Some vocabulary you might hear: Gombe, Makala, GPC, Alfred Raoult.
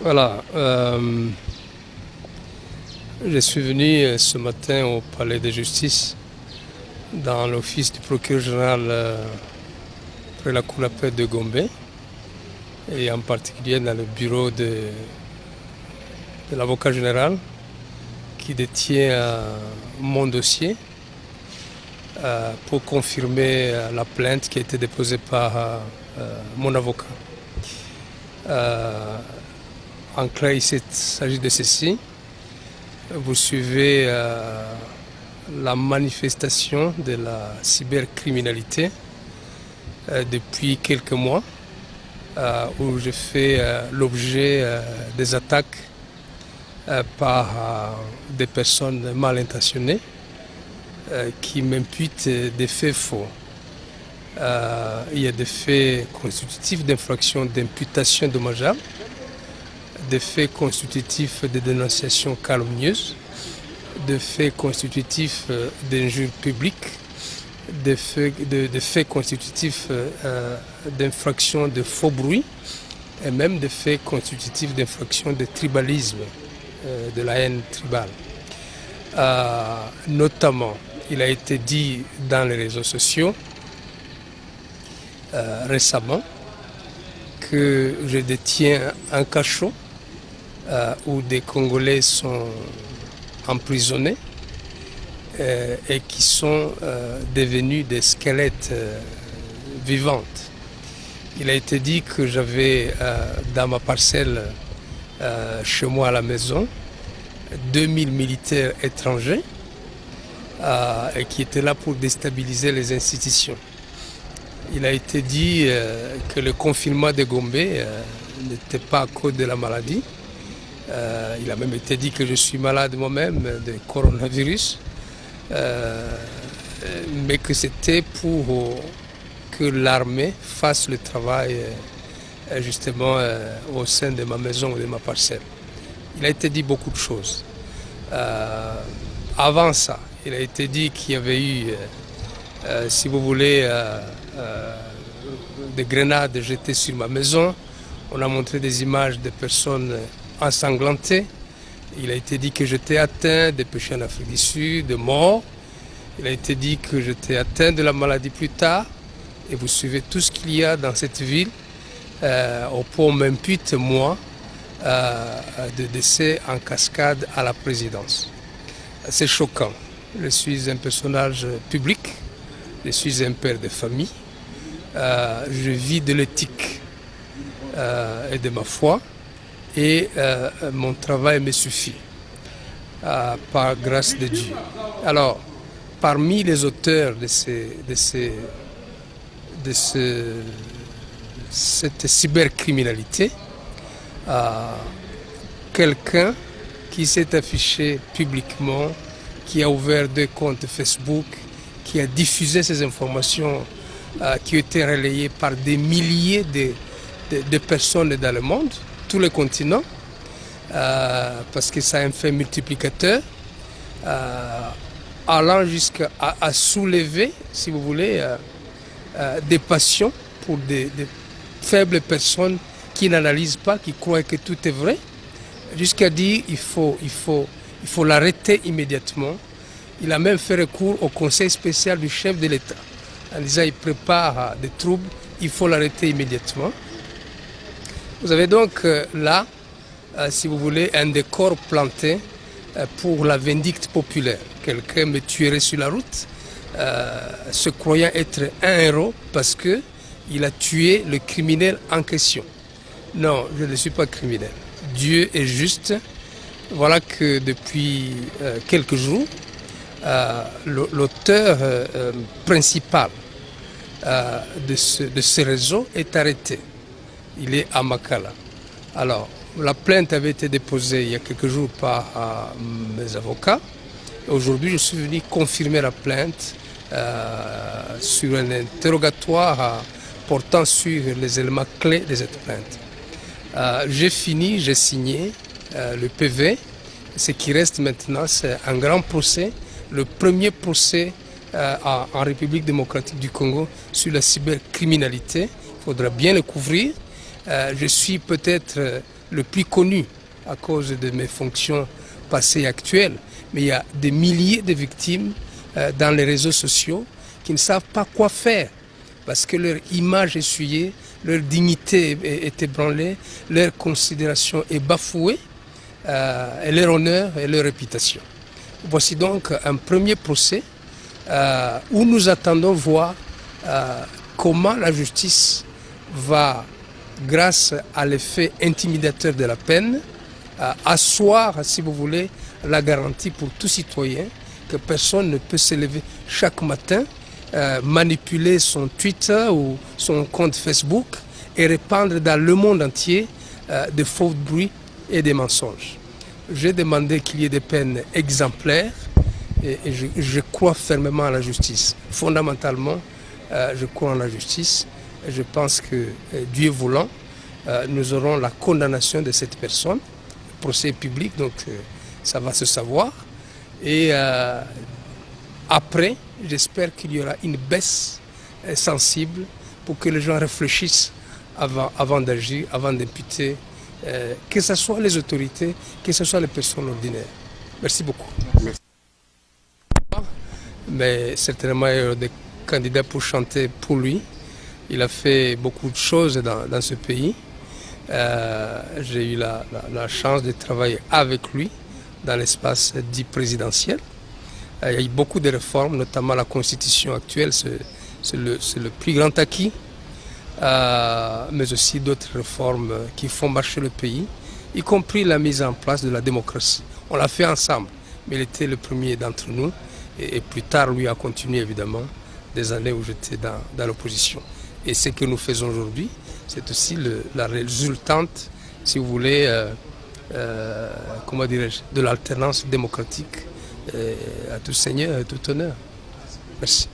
Voilà, je suis venu ce matin au palais de justice, dans l'office du procureur général près la cour d'appel de Gombe, et en particulier dans le bureau de l'avocat général qui détient mon dossier pour confirmer la plainte qui a été déposée par mon avocat. En clair, il s'agit de ceci. Vous suivez la manifestation de la cybercriminalité depuis quelques mois, où je fais l'objet des attaques par des personnes mal intentionnées qui m'imputent des faits faux. Il y a des faits constitutifs d'infraction d'imputation dommageable, des faits constitutifs de dénonciation calomnieuse, des faits constitutifs d'injures publiques, des faits constitutifs d'infraction de faux bruit et même des faits constitutifs d'infraction de tribalisme, de la haine tribale. Notamment, il a été dit dans les réseaux sociaux récemment que je détiens un cachot où des Congolais sont emprisonnés et qui sont devenus des squelettes vivantes. Il a été dit que j'avais dans ma parcelle chez moi à la maison 2000 militaires étrangers et qui étaient là pour déstabiliser les institutions. Il a été dit que le confinement de Gombe n'était pas à cause de la maladie. Il a même été dit que je suis malade moi-même de coronavirus, mais que c'était pour que l'armée fasse le travail justement au sein de ma maison ou de ma parcelle. Il a été dit beaucoup de choses. Avant ça, il a été dit qu'il y avait eu, si vous voulez, des grenades jetées sur ma maison. On a montré des images de personnes ensanglantées. Il a été dit que j'étais atteint des péchés en Afrique du Sud, de mort. Il a été dit que j'étais atteint de la maladie plus tard. Et vous suivez tout ce qu'il y a dans cette ville. On m'impute, moi, de décès en cascade à la présidence. C'est choquant. Je suis un personnage public. Je suis un père de famille. Je vis de l'éthique et de ma foi, et mon travail me suffit, par grâce de Dieu. Alors, parmi les auteurs de cette cybercriminalité, quelqu'un qui s'est affiché publiquement, qui a ouvert deux comptes Facebook, qui a diffusé ces informations qui ont été relayées par des milliers de personnes dans le monde, tous les continents, parce que ça a un fait multiplicateur, allant jusqu'à soulever, si vous voulez, des passions pour des faibles personnes qui n'analysent pas, qui croient que tout est vrai, jusqu'à dire il faut l'arrêter immédiatement. Il a même fait recours au conseil spécial du chef de l'État, en disant qu'il prépare des troubles, il faut l'arrêter immédiatement. Vous avez donc là, si vous voulez, un décor planté pour la vindicte populaire. Quelqu'un me tuerait sur la route, se croyant être un héros parce qu'il a tué le criminel en question. Non, je ne suis pas criminel. Dieu est juste. Voilà que depuis quelques jours, l'auteur principal de ce réseau est arrêté. Il est à Makala. Alors, la plainte avait été déposée il y a quelques jours par mes avocats. Aujourd'hui, je suis venu confirmer la plainte sur un interrogatoire portant sur les éléments clés de cette plainte. J'ai signé le PV. Ce qui reste maintenant, c'est un grand procès, le premier procès en République démocratique du Congo sur la cybercriminalité. Il faudra bien le couvrir. Je suis peut-être le plus connu à cause de mes fonctions passées et actuelles, mais il y a des milliers de victimes dans les réseaux sociaux qui ne savent pas quoi faire parce que leur image est souillée, leur dignité est ébranlée, leur considération est bafouée, et leur honneur et leur réputation. Voici donc un premier procès où nous attendons voir comment la justice va, grâce à l'effet intimidateur de la peine, asseoir, si vous voulez, la garantie pour tout citoyen que personne ne peut se lever chaque matin, manipuler son Twitter ou son compte Facebook et répandre dans le monde entier de faux bruits et des mensonges. J'ai demandé qu'il y ait des peines exemplaires et je crois fermement à la justice. Fondamentalement, je crois en la justice. Et je pense que, Dieu voulant, nous aurons la condamnation de cette personne. Le procès est public, donc ça va se savoir. Et après, j'espère qu'il y aura une baisse sensible pour que les gens réfléchissent avant d'agir, avant d'imputer, que ce soit les autorités, que ce soit les personnes ordinaires. Merci beaucoup. Merci. Mais certainement, il y aura des candidats pour chanter pour lui. Il a fait beaucoup de choses dans ce pays. J'ai eu la chance de travailler avec lui dans l'espace dit présidentiel. Il y a eu beaucoup de réformes, notamment la constitution actuelle, c'est le plus grand acquis, mais aussi d'autres réformes qui font marcher le pays, y compris la mise en place de la démocratie. On l'a fait ensemble, mais il était le premier d'entre nous, et plus tard, lui a continué évidemment des années où j'étais dans l'opposition. Et ce que nous faisons aujourd'hui, c'est aussi la résultante, si vous voulez, comment dirais-je, de l'alternance démocratique. À tout seigneur et tout honneur. Merci.